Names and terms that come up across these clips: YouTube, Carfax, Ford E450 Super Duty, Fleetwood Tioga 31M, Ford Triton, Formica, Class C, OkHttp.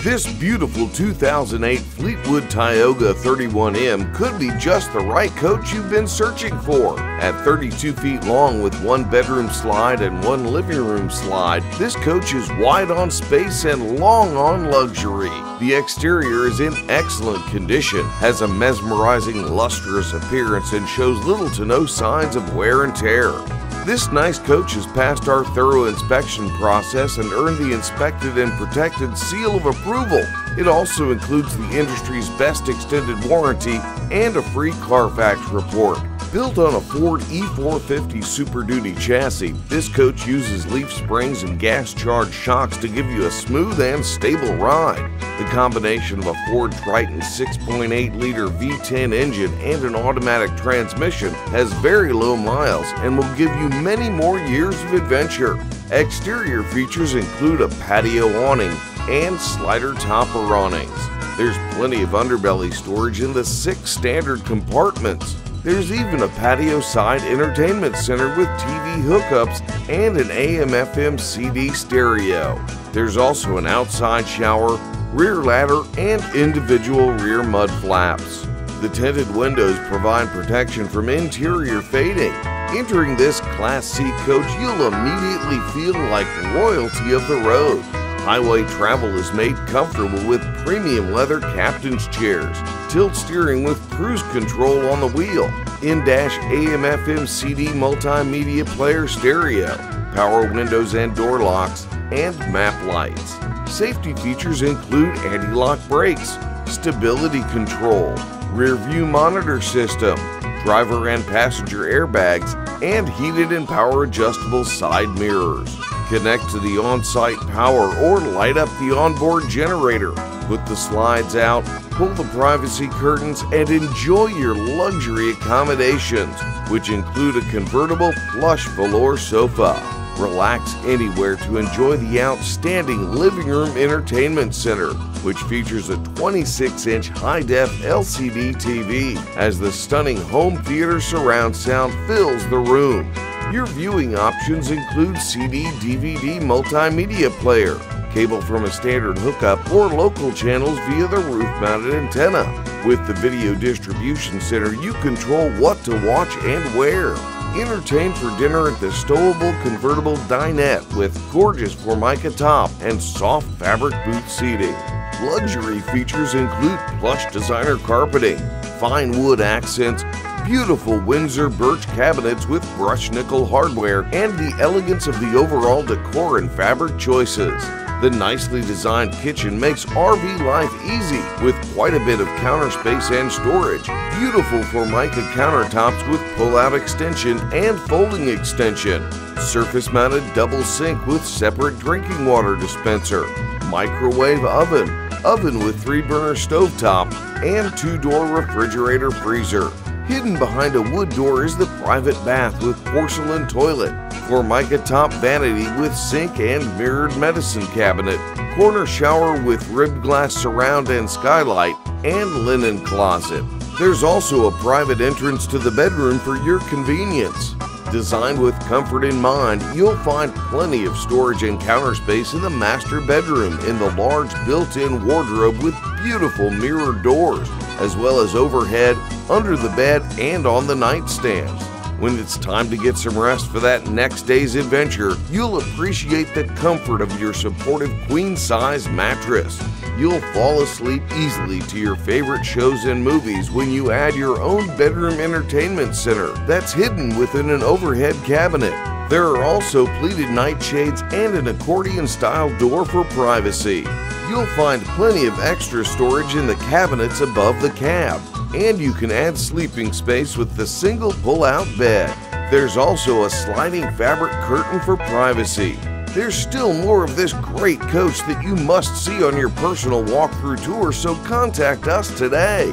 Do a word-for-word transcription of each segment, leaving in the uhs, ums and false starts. This beautiful two thousand eight Fleetwood Tioga thirty-one M could be just the right coach you've been searching for. At thirty-two feet long with one bedroom slide and one living room slide, this coach is wide on space and long on luxury. The exterior is in excellent condition, has a mesmerizing, lustrous appearance, and shows little to no signs of wear and tear. This nice coach has passed our thorough inspection process and earned the Inspected and Protected seal of approval. It also includes the industry's best extended warranty and a free Carfax report. Built on a Ford E four fifty Super Duty chassis, this coach uses leaf springs and gas-charged shocks to give you a smooth and stable ride. The combination of a Ford Triton six point eight liter V ten engine and an automatic transmission has very low miles and will give you many more years of adventure. Exterior features include a patio awning and slider topper awnings. There's plenty of underbelly storage in the six standard compartments. There's even a patio side entertainment center with T V hookups and an A M F M C D stereo. There's also an outside shower, rear ladder, and individual rear mud flaps. The tinted windows provide protection from interior fading. Entering this Class C coach, you'll immediately feel like royalty of the road. Highway travel is made comfortable with premium leather captain's chairs, tilt steering with cruise control on the wheel, in-dash A M F M C D multimedia player stereo, power windows and door locks, and map lights. Safety features include anti-lock brakes, stability control, rear view monitor system, driver and passenger airbags, and heated and power adjustable side mirrors. Connect to the on-site power or light up the onboard generator. Put the slides out, pull the privacy curtains, and enjoy your luxury accommodations, which include a convertible plush velour sofa. Relax anywhere to enjoy the outstanding living room entertainment center, which features a twenty-six inch high-def L C D T V as the stunning home theater surround sound fills the room. Your viewing options include C D D V D multimedia player, cable from a standard hookup, or local channels via the roof-mounted antenna. With the video distribution center, you control what to watch and where. Entertain for dinner at the stowable convertible dinette with gorgeous Formica top and soft fabric boot seating. Luxury features include plush designer carpeting, fine wood accents, beautiful Windsor birch cabinets with brushed nickel hardware, and the elegance of the overall decor and fabric choices. The nicely designed kitchen makes R V life easy with quite a bit of counter space and storage. Beautiful Formica countertops with pull-out extension and folding extension. Surface-mounted double sink with separate drinking water dispenser. Microwave oven. Oven with three-burner stovetop and two-door refrigerator freezer. Hidden behind a wood door is the private bath with porcelain toilet, Formica top vanity with sink and mirrored medicine cabinet, corner shower with ribbed glass surround and skylight, and linen closet. There's also a private entrance to the bedroom for your convenience. Designed with comfort in mind, you'll find plenty of storage and counter space in the master bedroom in the large built-in wardrobe with beautiful mirrored doors, as well as overhead, under the bed, and on the nightstands. When it's time to get some rest for that next day's adventure, you'll appreciate the comfort of your supportive queen-size mattress. You'll fall asleep easily to your favorite shows and movies when you add your own bedroom entertainment center that's hidden within an overhead cabinet. There are also pleated nightshades and an accordion-style door for privacy. You'll find plenty of extra storage in the cabinets above the cab, and you can add sleeping space with the single pull-out bed. There's also a sliding fabric curtain for privacy. There's still more of this great coach that you must see on your personal walkthrough tour, so contact us today.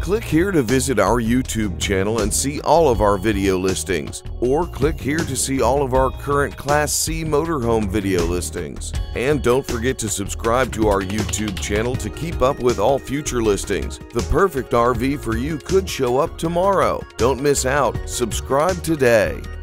Click here to visit our YouTube channel and see all of our video listings, or click here to see all of our current Class C motorhome video listings. And don't forget to subscribe to our YouTube channel to keep up with all future listings. The perfect R V for you could show up tomorrow. Don't miss out. Subscribe today.